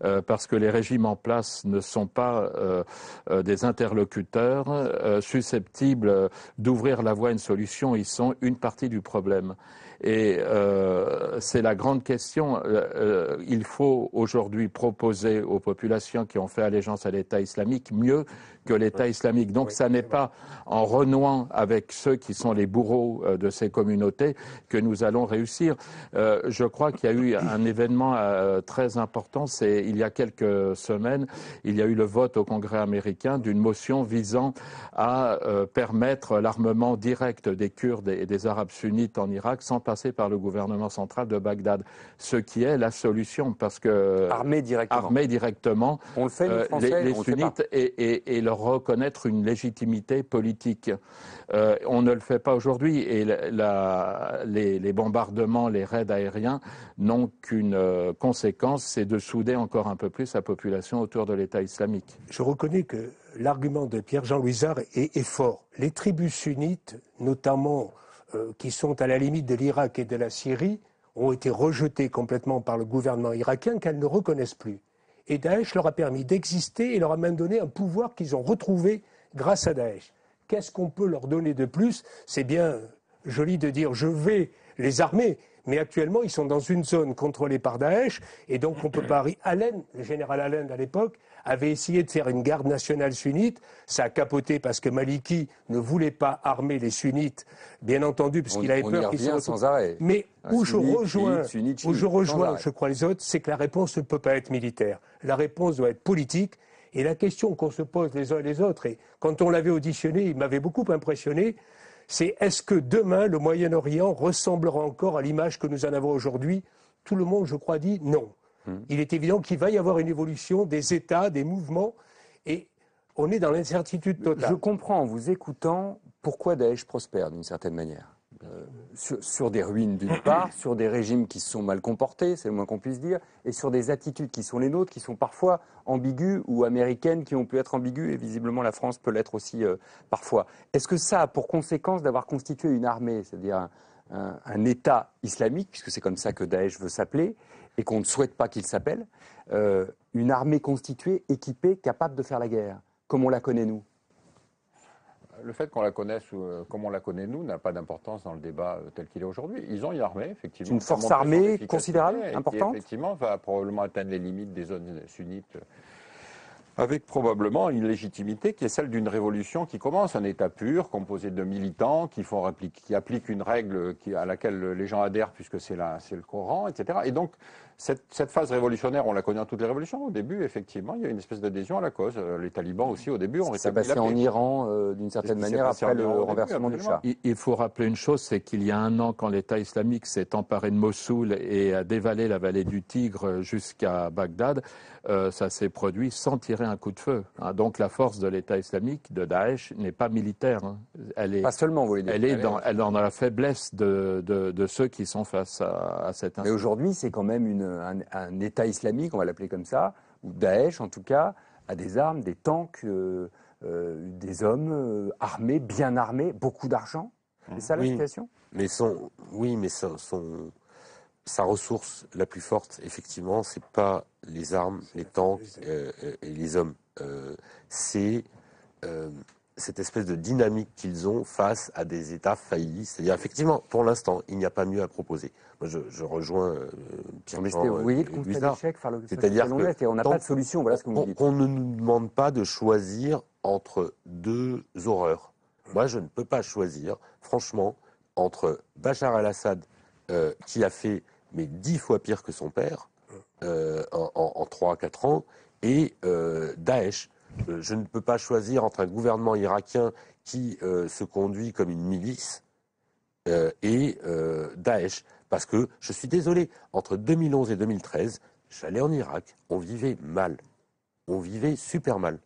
Euh, parce que les régimes en place ne sont pas euh, euh, des interlocuteurs euh, susceptibles d'ouvrir la voie à une solution. Ils sont une partie du problème. Et euh, c'est la grande question. Euh, il faut aujourd'hui proposer aux populations qui ont fait allégeance à l'État islamique mieux que l'État islamique. Donc oui, ça n'est pas en renouant avec ceux qui sont les bourreaux de ces communautés que nous allons réussir. Euh, je crois qu'il y a eu un événement euh, très important. C'est il y a quelques semaines, il y a eu le vote au Congrès américain d'une motion visant à euh, permettre l'armement direct des Kurdes et des Arabes sunnites en Irak sans passer par le gouvernement central de Bagdad. Ce qui est la solution parce que... Armé directement. Armé directement. On le fait, les Français, euh, les, les on sunnites le fait pas. et, et, et leur reconnaître une légitimité politique. Euh, on ne le fait pas aujourd'hui et la, la, les, les bombardements, les raids aériens n'ont qu'une conséquence, c'est de souder encore un peu plus la population autour de l'État islamique. Je reconnais que l'argument de Pierre-Jean Luizard est, est fort. Les tribus sunnites, notamment euh, qui sont à la limite de l'Irak et de la Syrie, ont été rejetées complètement par le gouvernement irakien qu'elles ne reconnaissent plus. Et Daesh leur a permis d'exister et leur a même donné un pouvoir qu'ils ont retrouvé grâce à Daesh. Qu'est-ce qu'on peut leur donner de plus? C'est bien joli de dire « je vais les armer », mais actuellement ils sont dans une zone contrôlée par Daesh et donc on peut pas... Allen, le général Allen à l'époque, avait essayé de faire une garde nationale sunnite. Ça a capoté parce que Maliki ne voulait pas armer les sunnites, bien entendu, parce qu'il avait on peur qu'ils soient sans arrêt. Mais ah, où, sunnite, je rejoins, sunnite, sunnite, où je rejoins, je crois, les autres, c'est que la réponse ne peut pas être militaire. La réponse doit être politique. Et la question qu'on se pose les uns et les autres, et quand on l'avait auditionné, il m'avait beaucoup impressionné, c'est est-ce que demain, le Moyen-Orient ressemblera encore à l'image que nous en avons aujourd'hui? Tout le monde, je crois, dit non. Il est évident qu'il va y avoir une évolution des États, des mouvements, et on est dans l'incertitude totale. Je comprends, en vous écoutant, pourquoi Daesh prospère, d'une certaine manière. Euh, sur, sur des ruines, d'une part, sur des régimes qui se sont mal comportés, c'est le moins qu'on puisse dire, et sur des attitudes qui sont les nôtres, qui sont parfois ambiguës, ou américaines, qui ont pu être ambiguës, et visiblement la France peut l'être aussi euh, parfois. Est-ce que ça a pour conséquence d'avoir constitué une armée, c'est-à-dire un, un, un État islamique, puisque c'est comme ça que Daesh veut s'appeler, et qu'on ne souhaite pas qu'il s'appelle, euh, une armée constituée, équipée, capable de faire la guerre, comme on la connaît nous? Le fait qu'on la connaisse euh, comme on la connaît nous n'a pas d'importance dans le débat euh, tel qu'il est aujourd'hui. Ils ont une armée, effectivement. Une force armée considérable, importante. Qui, effectivement, va probablement atteindre les limites des zones sunnites, avec probablement une légitimité qui est celle d'une révolution qui commence, un État pur, composé de militants qui, font, qui appliquent une règle qui, à laquelle les gens adhèrent puisque c'est le Coran, et cetera. Et donc, cette, cette phase révolutionnaire, on la connaît dans toutes les révolutions. Au début, effectivement, il y a une espèce d'adhésion à la cause. Les talibans aussi, au début, ont rétabli la paix. C'est passé en Iran, euh, d'une certaine manière, après le renversement du Shah. Il, il faut rappeler une chose, c'est qu'il y a un an, quand l'État islamique s'est emparé de Mossoul et a dévalé la vallée du Tigre jusqu'à Bagdad, euh, ça s'est produit sans tirer un coup de feu. Hein. Donc la force de l'État islamique, de Daesh, n'est pas militaire. Hein. Elle est, pas seulement, vous voulez dire. Elle est dans, elle dans la faiblesse de, de, de ceux qui sont face à, à cette incidence. Mais aujourd'hui, c'est quand même une, un, un État islamique, on va l'appeler comme ça, où Daesh, en tout cas, a des armes, des tanks, euh, euh, des hommes euh, armés, bien armés, beaucoup d'argent. C'est ça la oui. situation mais son, Oui, mais son... son... Sa ressource la plus forte, effectivement, c'est pas les armes, les tanks euh, et les hommes. Euh, c'est euh, cette espèce de dynamique qu'ils ont face à des États faillis. C'est-à-dire, effectivement, pour l'instant, il n'y a pas mieux à proposer. Moi, je, je rejoins euh, Pierre-Jean Luizard. Vous voyez le constat d'échec, c'est-à-dire qu'on n'a pas de solution. Voilà ce que vous dites. On ne nous demande pas de choisir entre deux horreurs. Moi, je ne peux pas choisir, franchement, entre Bachar el-Assad, euh, qui a fait... mais dix fois pire que son père, euh, en, en, en trois à quatre ans, et euh, Daesh. Euh, je ne peux pas choisir entre un gouvernement irakien qui euh, se conduit comme une milice euh, et euh, Daesh. Parce que, je suis désolé, entre deux mille onze et deux mille treize, j'allais en Irak, on vivait mal. On vivait super mal.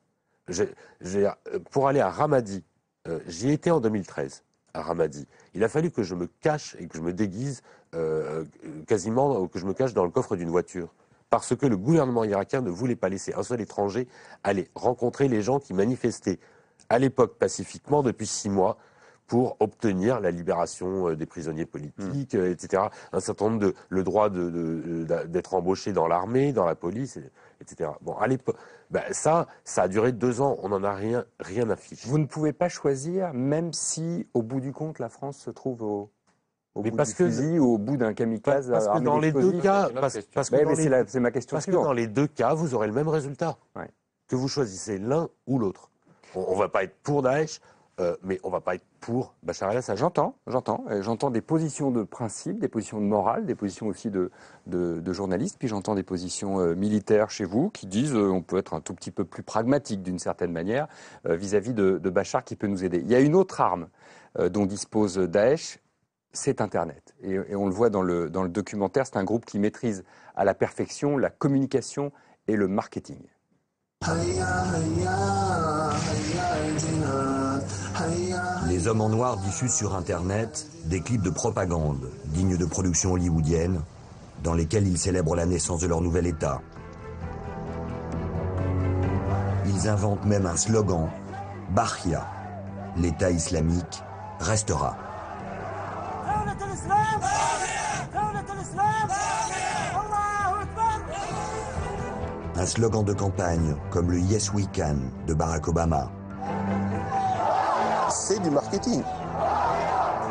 J'ai, j'ai, pour aller à Ramadi, euh, j'y étais en deux mille treize, à Ramadi. Il a fallu que je me cache et que je me déguise euh, quasiment, que je me cache dans le coffre d'une voiture. Parce que le gouvernement irakien ne voulait pas laisser un seul étranger aller rencontrer les gens qui manifestaient à l'époque pacifiquement depuis six mois pour obtenir la libération des prisonniers politiques, mmh. et cetera. Un certain nombre de... le droit de, de, de, d'être embauché dans l'armée, dans la police, et cetera. Bon, à l'époque, ben ça, ça a duré deux ans, on n'en a rien, rien affiché. Vous ne pouvez pas choisir, même si, au bout du compte, la France se trouve au... Au mais bout parce du que fusil, ou au bout d'un kamikaze, parce que dans les deux cas, c'est ma question. Parce suivante. Que dans les deux cas, vous aurez le même résultat, ouais. Que vous choisissez l'un ou l'autre. On ne va pas être pour Daesh, euh, mais on ne va pas être pour Bachar el-Assad. J'entends, j'entends, j'entends des positions de principe, des positions de morale, des positions aussi de, de, de journalistes. Puis j'entends des positions euh, militaires chez vous qui disent euh, on peut être un tout petit peu plus pragmatique d'une certaine manière euh, vis-à-vis de, de Bachar qui peut nous aider. Il y a une autre arme euh, dont dispose Daesh. C'est Internet. Et, et on le voit dans le, dans le documentaire, c'est un groupe qui maîtrise à la perfection la communication et le marketing. Les hommes en noir diffusent sur Internet des clips de propagande dignes de productions hollywoodiennes dans lesquels ils célèbrent la naissance de leur nouvel État. Ils inventent même un slogan, « Bahia », l'État islamique restera. Un slogan de campagne comme le Yes We Can de Barack Obama. C'est du marketing.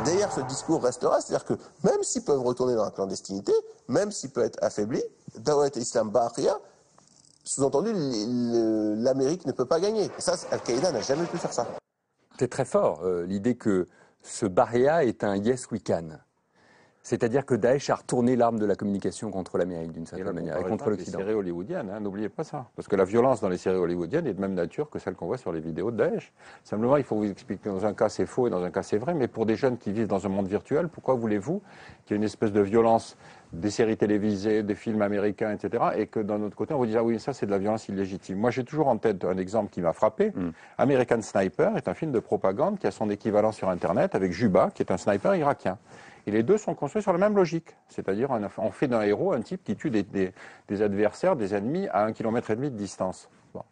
Derrière ce discours restera, c'est-à-dire que même s'ils peuvent retourner dans la clandestinité, même s'ils peuvent être affaiblis, Dawat al-Islam Bahriya, sous-entendu, l'Amérique ne peut pas gagner. Ça, Al-Qaïda n'a jamais pu faire ça. C'est très fort, euh, l'idée que ce Bahriya est un Yes We Can. C'est-à-dire que Daesh a retourné l'arme de la communication contre l'Amérique, d'une certaine et là, manière, et contre l'Occident. Les séries hollywoodiennes, hein, n'oubliez pas ça. Parce que la violence dans les séries hollywoodiennes est de même nature que celle qu'on voit sur les vidéos de Daesh. Simplement, il faut vous expliquer que dans un cas, c'est faux et dans un cas, c'est vrai. Mais pour des jeunes qui vivent dans un monde virtuel, pourquoi voulez-vous qu'il y ait une espèce de violence des séries télévisées, des films américains, et cetera. Et que d'un autre côté, on vous dit « Ah oui, ça, c'est de la violence illégitime ». Moi, j'ai toujours en tête un exemple qui m'a frappé. Mm. « American Sniper » est un film de propagande qui a son équivalent sur Internet avec Juba, qui est un sniper irakien. Et les deux sont construits sur la même logique. C'est-à-dire, on fait d'un héros un type qui tue des, des, des adversaires, des ennemis, à un kilomètre et demi de distance. Bon.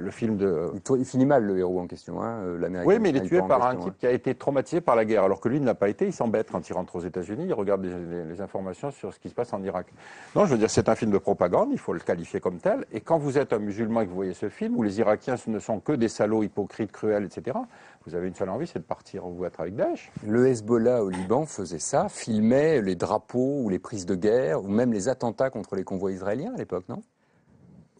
Le film de... Il, il finit mal, le héros en question, hein, l'Américain. Oui, mais il est tué par un type qui a été traumatisé par la guerre, alors que lui ne l'a pas été. Il s'embête quand il rentre aux États-Unis, il regarde les, les, les informations sur ce qui se passe en Irak. Non, je veux dire, c'est un film de propagande, il faut le qualifier comme tel. Et quand vous êtes un musulman et que vous voyez ce film, où les Irakiens ne sont que des salauds, hypocrites, cruels, et cetera, vous avez une seule envie, c'est de partir vous être avec Daesh. Le Hezbollah au Liban faisait ça, filmait les drapeaux ou les prises de guerre, ou même les attentats contre les convois israéliens à l'époque, non ?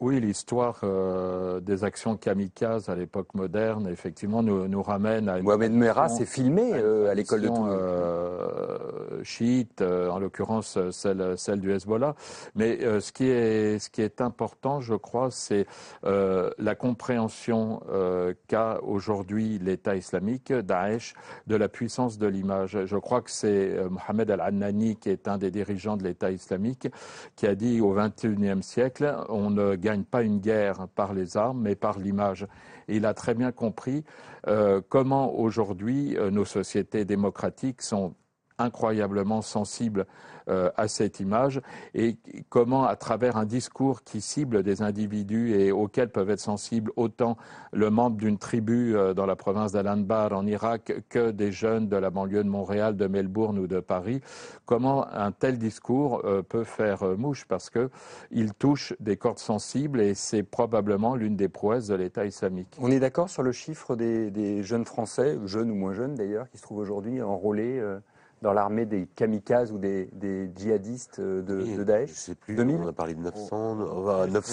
Oui, l'histoire euh, des actions kamikazes à l'époque moderne, effectivement, nous, nous ramène à... Une Mohamed Merah s'est filmé euh, à l'école de Toulouse. Euh, chiite, euh, en l'occurrence celle, celle du Hezbollah. Mais euh, ce, qui est, ce qui est important, je crois, c'est euh, la compréhension euh, qu'a aujourd'hui l'État islamique, Daesh, de la puissance de l'image. Je crois que c'est euh, Mohamed Al-Anani, qui est un des dirigeants de l'État islamique, qui a dit au vingt et unième siècle, on ne gagne gagne pas une guerre par les armes, mais par l'image. Et il a très bien compris euh, comment aujourd'hui euh, nos sociétés démocratiques sont incroyablement sensibles euh, à cette image et comment, à travers un discours qui cible des individus et auxquels peuvent être sensibles autant le membre d'une tribu euh, dans la province d'Al-Anbar en Irak que des jeunes de la banlieue de Montréal, de Melbourne ou de Paris, comment un tel discours euh, peut faire euh, mouche parce qu'il touche des cordes sensibles et c'est probablement l'une des prouesses de l'État islamique. On est d'accord sur le chiffre des, des jeunes Français, jeunes ou moins jeunes d'ailleurs, qui se trouvent aujourd'hui enrôlés euh... dans l'armée des kamikazes ou des, des djihadistes de, de Daesh? Je ne sais plus, deux mille on a parlé de neuf cents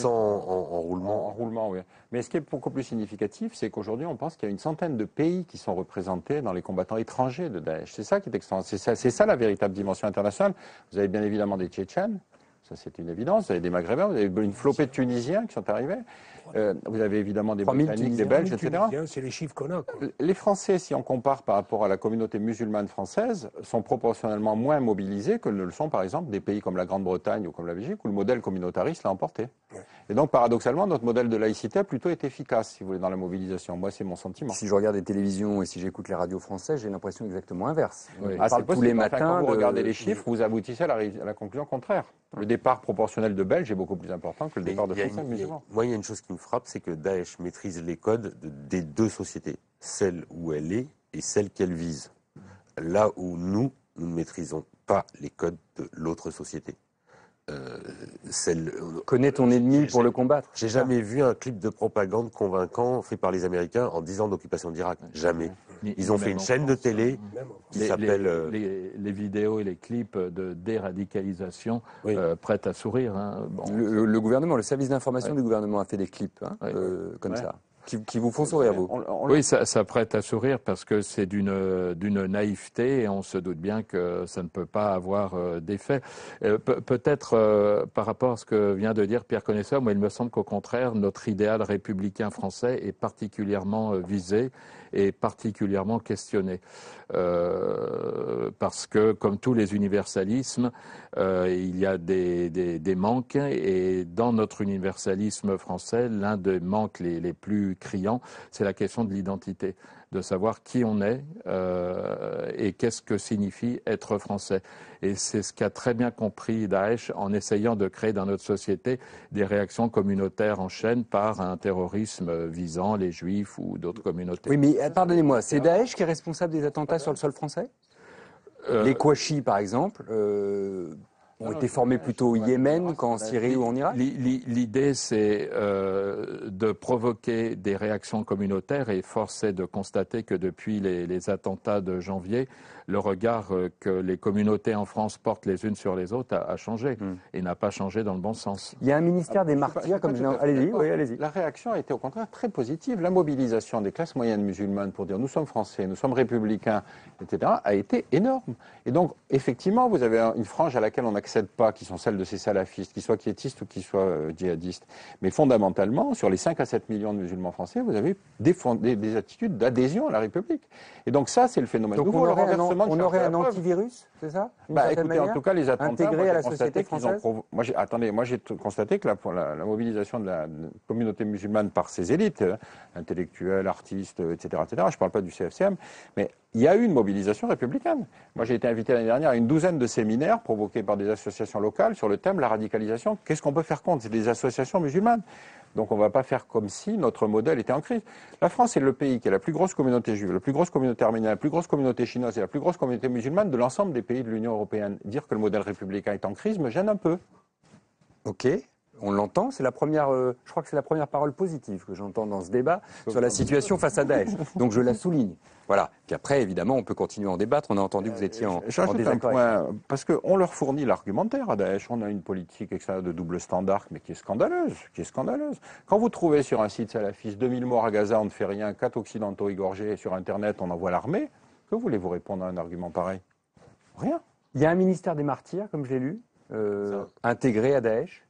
en roulement. En roulement, oui. Mais ce qui est beaucoup plus significatif, c'est qu'aujourd'hui, on pense qu'il y a une centaine de pays qui sont représentés dans les combattants étrangers de Daesh. C'est ça qui est extraordinaire. C'est ça, c'est ça la véritable dimension internationale. Vous avez bien évidemment des Tchétchènes. Ça, c'est une évidence. Vous avez des Maghrébins, vous avez une flopée de Tunisiens qui sont arrivés. Euh, vous avez évidemment des Britanniques, des Belges, et cetera. C'est les chiffres qu'on a, quoi. Les Français, si on compare par rapport à la communauté musulmane française, sont proportionnellement moins mobilisés que ne le sont, par exemple, des pays comme la Grande-Bretagne ou comme la Belgique, où le modèle communautariste l'a emporté. Ouais. Et donc, paradoxalement, notre modèle de laïcité a plutôt été efficace, si vous voulez, dans la mobilisation. Moi, c'est mon sentiment. Si je regarde les télévisions et si j'écoute les radios françaises, j'ai l'impression exactement inverse. Oui. Ah, c'est possible. Tous les matins, quand vous de... regardez les chiffres, vous aboutissez à la, à la conclusion contraire. Le départ proportionnel de Belges est beaucoup plus important que le départ de Français musulmans. Moi, il y a une chose qui me frappe, c'est que Daesh maîtrise les codes de, des deux sociétés, celle où elle est et celle qu'elle vise. Là où nous, nous ne maîtrisons pas les codes de l'autre société. Euh, celle, Connais ton ennemi pour le combattre. J'ai jamais vu un clip de propagande convaincant fait par les Américains en dix ans d'occupation d'Irak. Jamais. Ils ont fait une chaîne de télé qui s'appelle... Les, les, les vidéos et les clips de déradicalisation oui. euh, prêtent à sourire. Hein. Bon, le, le gouvernement, le service d'information ouais. du gouvernement a fait des clips hein, ouais. euh, comme ouais. ça. Qui, qui vous font sourire, vous. Oui, ça, ça prête à sourire parce que c'est d'une d'une naïveté et on se doute bien que ça ne peut pas avoir euh, d'effet. Euh, pe Peut-être euh, par rapport à ce que vient de dire Pierre Conesa, moi il me semble qu'au contraire, notre idéal républicain français est particulièrement euh, visé et particulièrement questionné. Euh, parce que, comme tous les universalismes, euh, il y a des, des, des manques et dans notre universalisme français, l'un des manques les, les plus criant, c'est la question de l'identité, de savoir qui on est euh, et qu'est-ce que signifie être français. Et c'est ce qu'a très bien compris Daesh en essayant de créer dans notre société des réactions communautaires en chaîne par un terrorisme visant les Juifs ou d'autres communautés. Oui, mais pardonnez-moi, c'est Daesh qui est responsable des attentats sur le sol français ? euh, Les Kouachi, par exemple euh... ont été formés plutôt au Yémen qu'en Syrie ou en Irak ? L'idée, c'est euh, de provoquer des réactions communautaires et force est de constater que depuis les, les attentats de janvier, le regard que les communautés en France portent les unes sur les autres a, a changé mm. et n'a pas changé dans le bon sens. Il y a un ministère ah, des martyrs, comme je disais. Allez-y, oui, allez-y. La réaction a été au contraire très positive. La mobilisation des classes moyennes musulmanes pour dire nous sommes français, nous sommes républicains, et cetera a été énorme. Et donc, effectivement, vous avez une frange à laquelle on a pas, qui sont celles de ces salafistes, qu'ils soient quiétistes ou qu'ils soient euh, djihadistes. Mais fondamentalement, sur les cinq à sept millions de musulmans français, vous avez des, des, des attitudes d'adhésion à la République. Et donc ça, c'est le phénomène. Donc nouveau, on aurait, le renversement un, on aurait un antivirus, c'est ça bah, écoutez, en tout cas, les attentats... Intégrés à la société française ont moi, attendez, moi j'ai constaté que la, la, la mobilisation de la, de la communauté musulmane par ses élites, euh, intellectuels, artistes, et cetera, et cetera, je ne parle pas du C F C M, mais... il y a eu une mobilisation républicaine. Moi, j'ai été invité l'année dernière à une douzaine de séminaires provoqués par des associations locales sur le thème de la radicalisation. Qu'est-ce qu'on peut faire contre ? C'est des associations musulmanes. Donc, on ne va pas faire comme si notre modèle était en crise. La France est le pays qui a la plus grosse communauté juive, la plus grosse communauté arménienne, la plus grosse communauté chinoise et la plus grosse communauté musulmane de l'ensemble des pays de l'Union européenne. Dire que le modèle républicain est en crise me gêne un peu. OK. On l'entend, c'est la première. Euh, je crois que c'est la première parole positive que j'entends dans ce débat sur la situation face à Daesh. Donc je la souligne. Voilà. Puis après, évidemment, on peut continuer à en débattre. On a entendu que vous étiez en, en désaccord. Point, parce qu'on leur fournit l'argumentaire à Daesh. On a une politique extérieure de double standard, mais qui est scandaleuse, qui est scandaleuse. Quand vous trouvez sur un site salafiste deux mille morts à Gaza, on ne fait rien, quatre occidentaux égorgés, et sur Internet, on envoie l'armée. Que voulez-vous répondre à un argument pareil? Rien. Il y a un ministère des martyrs, comme je l'ai lu, euh, intégré à Daesh.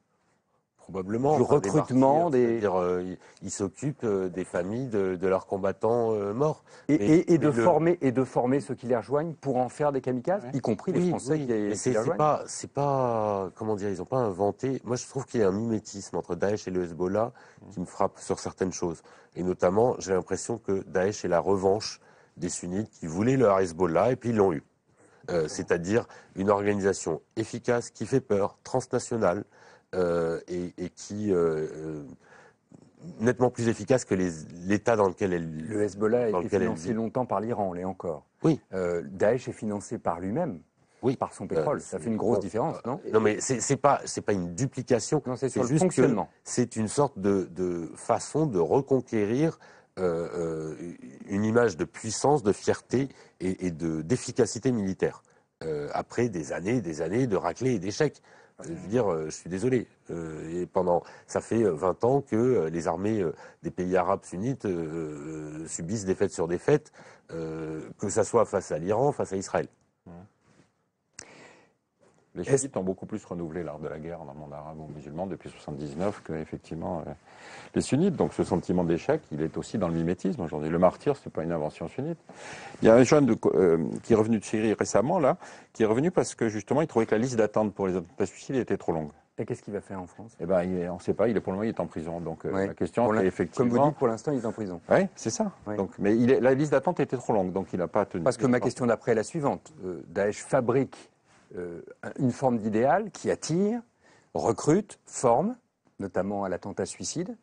Probablement, du enfin, recrutement des. Martyrs, des... Euh, ils s'occupent euh, des familles de, de leurs combattants euh, morts. Et, mais, et, et, de le... former, et de former ceux qui les rejoignent pour en faire des kamikazes, ouais. y compris oui, les Français oui. qui, les, qui les rejoignent. Pas, c'est pas. Comment dire, ils n'ont pas inventé. Moi, je trouve qu'il y a un mimétisme entre Daesh et le Hezbollah mmh. qui me frappe sur certaines choses. Et notamment, j'ai l'impression que Daesh est la revanche des sunnites qui voulaient leur Hezbollah et puis ils l'ont eu. Euh, c'est-à-dire une organisation efficace qui fait peur, transnationale. Euh, et, et qui euh, euh, nettement plus efficace que l'État dans lequel elle le Hezbollah a été financé longtemps par l'Iran, l'est encore. Oui. Euh, Daesh est financé par lui-même, oui. par son pétrole. Euh, Ça fait une grosse différence, non ? Non, mais c'est pas c'est pas une duplication. Non, c'est sur le fonctionnement. C'est une sorte de, de façon de reconquérir euh, euh, une image de puissance, de fierté et, et de d'efficacité militaire euh, après des années, des années de raclées et d'échecs. Je veux dire, je suis désolé. Euh, et pendant, ça fait vingt ans que les armées des pays arabes sunnites euh, subissent défaites sur défaites, euh, que ça soit face à l'Iran, face à Israël. Les chiites ont beaucoup plus renouvelé l'art de la guerre dans le monde arabe ou musulman depuis soixante-dix-neuf que effectivement euh, les sunnites. Donc ce sentiment d'échec, il est aussi dans le mimétisme aujourd'hui. Le martyr, c'est pas une invention sunnite. Il y a un jeune de, euh, qui est revenu de Syrie récemment, là, qui est revenu parce que justement il trouvait que la liste d'attente pour les attentats pas suicides était trop longue. Et qu'est-ce qu'il va faire en France ? Eh ben, il, on ne sait pas. Il est, pour le moment, il est en prison. Donc oui. euh, la question, c'est effectivement. Comme vous dites, pour l'instant, il est en prison. Oui, c'est ça. Oui. Donc, mais il est, la liste d'attente était trop longue, donc il n'a pas tenu. Parce que ma question d'après est la suivante. Euh, Daesh fabrique euh, une forme d'idéal qui attire, recrute, forme, notamment à l'attentat suicide.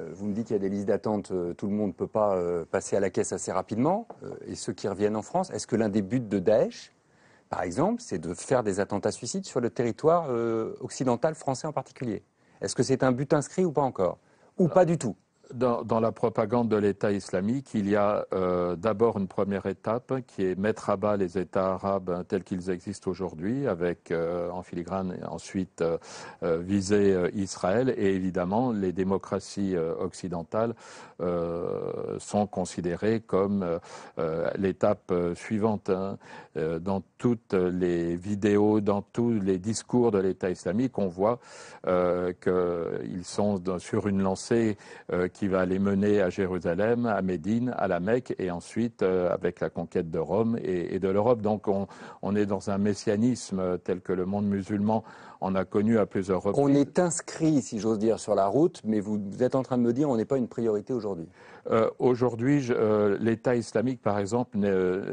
Euh, vous me dites qu'il y a des listes d'attente. Euh, tout le monde ne peut pas euh, passer à la caisse assez rapidement. Euh, et ceux qui reviennent en France, est-ce que l'un des buts de Daesh, par exemple, c'est de faire des attentats suicides sur le territoire euh, occidental français en particulier. Est-ce que c'est un but inscrit ou pas encore ? Ou Alors, pas du tout ? Dans, dans la propagande de l'État islamique, il y a euh, d'abord une première étape qui est mettre à bas les États arabes hein, tels qu'ils existent aujourd'hui, avec euh, en filigrane ensuite euh, viser euh, Israël. Et évidemment, les démocraties euh, occidentales euh, sont considérées comme euh, l'étape suivante. Hein. Euh, dans toutes les vidéos, dans tous les discours de l'État islamique, on voit euh, qu'ils sont sur une lancée euh, qui qui va les mener à Jérusalem, à Médine, à la Mecque, et ensuite euh, avec la conquête de Rome et, et de l'Europe. Donc on, on est dans un messianisme tel que le monde musulman en a connu à plusieurs reprises. On est inscrit, si j'ose dire, sur la route, mais vous, vous êtes en train de me dire on n'est pas une priorité aujourd'hui. Euh, aujourd'hui, euh, l'État islamique, par exemple,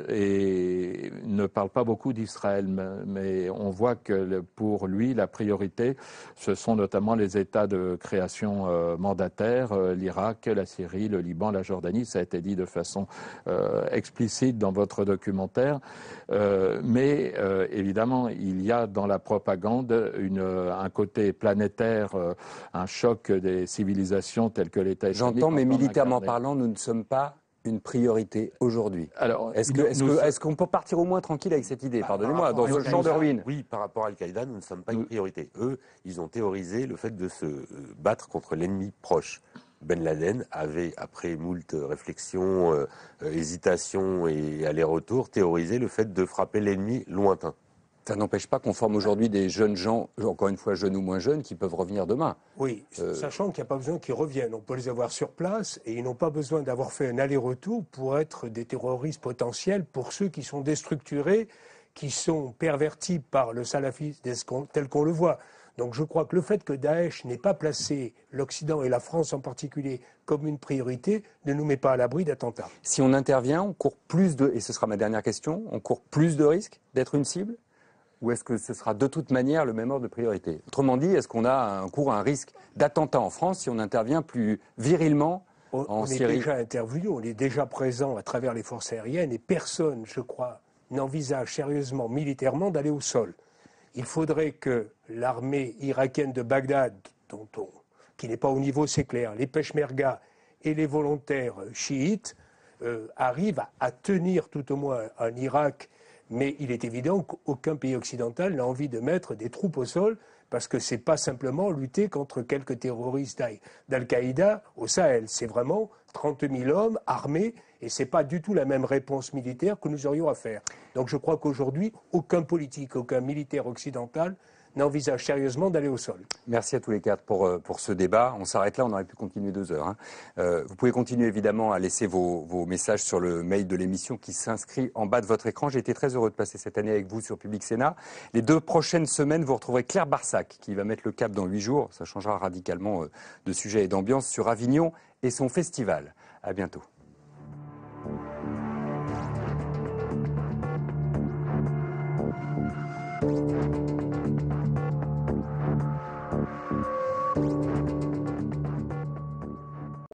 et ne parle pas beaucoup d'Israël, mais on voit que pour lui, la priorité, ce sont notamment les États de création euh, mandataire, euh, l'Irak, la Syrie, le Liban, la Jordanie, ça a été dit de façon euh, explicite dans votre documentaire. Euh, mais euh, évidemment, il y a dans la propagande une, un côté planétaire, euh, un choc des civilisations telles que l'État islamique. J'entends, mais militairement parlant, nous ne sommes pas une priorité aujourd'hui. Alors, est-ce que, est-ce que, est-ce qu'on peut partir au moins tranquille avec cette idée ? Pardonnez-moi, dans ce genre de ruine. Oui, par rapport à Al-Qaïda, nous ne sommes pas une priorité. Eux, ils ont théorisé le fait de se battre contre l'ennemi proche. Ben Laden avait, après moult réflexions, euh, hésitations et allers-retours, théorisé le fait de frapper l'ennemi lointain. Ça n'empêche pas qu'on forme aujourd'hui des jeunes gens, encore une fois jeunes ou moins jeunes, qui peuvent revenir demain. Oui, euh... sachant qu'il n'y a pas besoin qu'ils reviennent. On peut les avoir sur place et ils n'ont pas besoin d'avoir fait un aller-retour pour être des terroristes potentiels pour ceux qui sont déstructurés, qui sont pervertis par le salafisme tel qu'on le voit. Donc je crois que le fait que Daesh n'ait pas placé l'Occident et la France en particulier comme une priorité ne nous met pas à l'abri d'attentats. Si on intervient, on court plus de, et ce sera ma dernière question, on court plus de risques d'être une cible ? Ou est-ce que ce sera de toute manière le même ordre de priorité ? Autrement dit, est-ce qu'on a un court, un risque d'attentat en France si on intervient plus virilement ? On, en on Syrie ? Est déjà intervenu, on est déjà présent à travers les forces aériennes et personne, je crois, n'envisage sérieusement, militairement, d'aller au sol. Il faudrait que l'armée irakienne de Bagdad, dont on, qui n'est pas au niveau, c'est clair, les Peshmerga et les volontaires chiites euh, arrivent à, à tenir tout au moins en Irak, mais il est évident qu'aucun pays occidental n'a envie de mettre des troupes au sol parce que ce n'est pas simplement lutter contre quelques terroristes d'Al-Qaïda au Sahel. C'est vraiment trente mille hommes armés et ce n'est pas du tout la même réponse militaire que nous aurions à faire. Donc je crois qu'aujourd'hui, aucun politique, aucun militaire occidental n'envisage sérieusement d'aller au sol. Merci à tous les quatre pour, pour ce débat. On s'arrête là, on aurait pu continuer deux heures. Hein. Euh, vous pouvez continuer évidemment à laisser vos, vos messages sur le mail de l'émission qui s'inscrit en bas de votre écran. J'ai été très heureux de passer cette année avec vous sur Public Sénat. Les deux prochaines semaines, vous retrouverez Claire Barsac qui va mettre le cap dans huit jours. Ça changera radicalement de sujet et d'ambiance sur Avignon et son festival. À bientôt.